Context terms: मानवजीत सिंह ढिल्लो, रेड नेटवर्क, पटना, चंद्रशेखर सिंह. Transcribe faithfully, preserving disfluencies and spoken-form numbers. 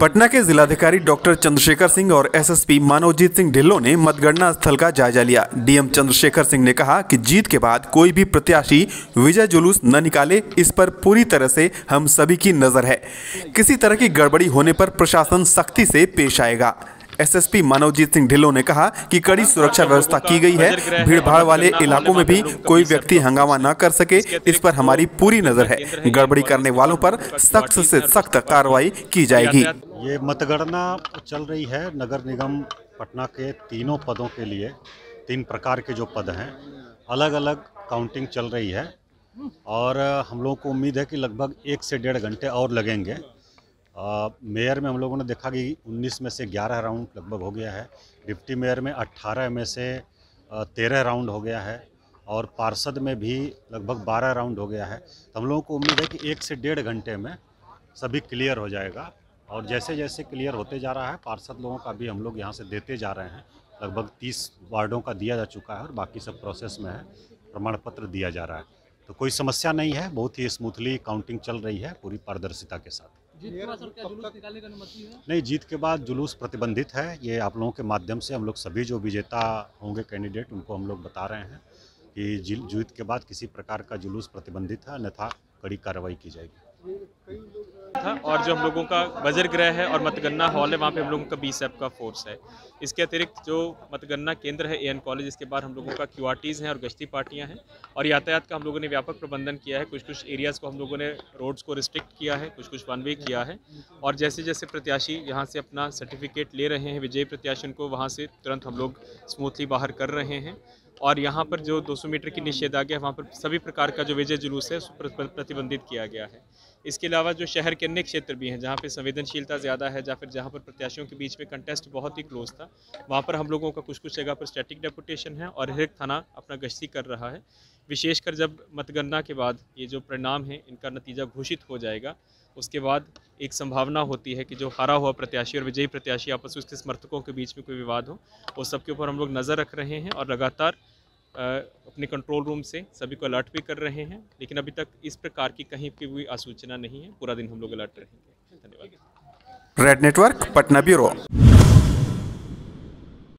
पटना के जिलाधिकारी डॉक्टर चंद्रशेखर सिंह और एसएसपी मानवजीत सिंह ढिल्लो ने मतगणना स्थल का जायजा लिया। डीएम चंद्रशेखर सिंह ने कहा कि जीत के बाद कोई भी प्रत्याशी विजय जुलूस न निकाले, इस पर पूरी तरह से हम सभी की नजर है। किसी तरह की गड़बड़ी होने पर प्रशासन सख्ती से पेश आएगा। एसएसपी मानवजीत सिंह ढिल्लो ने कहा कि कड़ी सुरक्षा व्यवस्था की गई है। भीड़भाड़ वाले इलाकों में भी कोई व्यक्ति हंगामा न कर सके, इस पर हमारी पूरी नजर है। गड़बड़ी करने वालों पर सख्त से सख्त कार्रवाई की जाएगी। ये मतगणना चल रही है नगर निगम पटना के तीनों पदों के लिए। तीन प्रकार के जो पद हैं, अलग अलग काउंटिंग चल रही है और हम लोगों को उम्मीद है कि लगभग एक से डेढ़ घंटे और लगेंगे। मेयर में हम लोगों ने देखा कि उन्नीस में से ग्यारह राउंड लगभग हो गया है, डिप्टी मेयर में अट्ठारह में से तेरह राउंड हो गया है और पार्षद में भी लगभग बारह राउंड हो गया है। तो हम लोगों को उम्मीद है कि एक से डेढ़ घंटे में सभी क्लियर हो जाएगा और जैसे जैसे क्लियर होते जा रहा है, पार्षद लोगों का भी हम लोग यहाँ से देते जा रहे हैं। लगभग तीस वार्डों का दिया जा चुका है और बाकी सब प्रोसेस में है, प्रमाण पत्र दिया जा रहा है। तो कोई समस्या नहीं है, बहुत ही स्मूथली काउंटिंग चल रही है पूरी पारदर्शिता के साथ। जीत के बाद सर क्या जुलूस निकालने की अनुमति है? नहीं, जीत के बाद जुलूस प्रतिबंधित है। ये आप लोगों के माध्यम से हम लोग सभी जो विजेता होंगे कैंडिडेट, उनको हम लोग बता रहे हैं कि जीत के बाद किसी प्रकार का जुलूस प्रतिबंधित है, अन्यथा कड़ी कार्रवाई की जाएगी। था और जो हम लोगों का बजर गृह है और मतगणना हॉल है, वहाँ पे हम लोगों का बीसएफ का फोर्स है। इसके अतिरिक्त जो मतगणना केंद्र है एएन कॉलेज, इसके बाद हम लोगों का क्यूआरटीज़ हैं और गश्ती पार्टियाँ हैं और यातायात का हम लोगों ने व्यापक प्रबंधन किया है। कुछ कुछ एरियाज़ को हम लोगों ने रोड्स को रिस्ट्रिक्ट किया है, कुछ कुछ वन वे किया है और जैसे जैसे प्रत्याशी यहाँ से अपना सर्टिफिकेट ले रहे हैं, विजयी प्रत्याशी को वहाँ से तुरंत हम लोग स्मूथली बाहर कर रहे हैं और यहाँ पर जो दो सौ मीटर की निषेधाज्ञा है, वहाँ पर सभी प्रकार का जो विजय जुलूस है प्रतिबंधित किया गया है। इसके अलावा जो शहर के अन्य क्षेत्र भी हैं जहाँ पे संवेदनशीलता ज़्यादा है, या फिर जहाँ पर प्रत्याशियों के बीच में कंटेस्ट बहुत ही क्लोज था, वहाँ पर हम लोगों का कुछ कुछ जगह पर स्टैटिक डेपुटेशन है और हर एक थाना अपना गश्ती कर रहा है। विशेषकर जब मतगणना के बाद ये जो परिणाम है, इनका नतीजा घोषित हो जाएगा, उसके बाद एक संभावना होती है कि जो हारा हुआ प्रत्याशी और विजयी प्रत्याशी आपस में उसके समर्थकों के बीच में कोई विवाद हो, वो सबके ऊपर हम लोग नज़र रख रहे हैं और लगातार अपने कंट्रोल रूम से सभी को अलर्ट भी कर रहे हैं। लेकिन अभी तक इस प्रकार की कहीं की कोई आसूचना नहीं है, पूरा दिन हम लोग अलर्ट रहेंगे। धन्यवाद। रेड नेटवर्क, पटना bureau.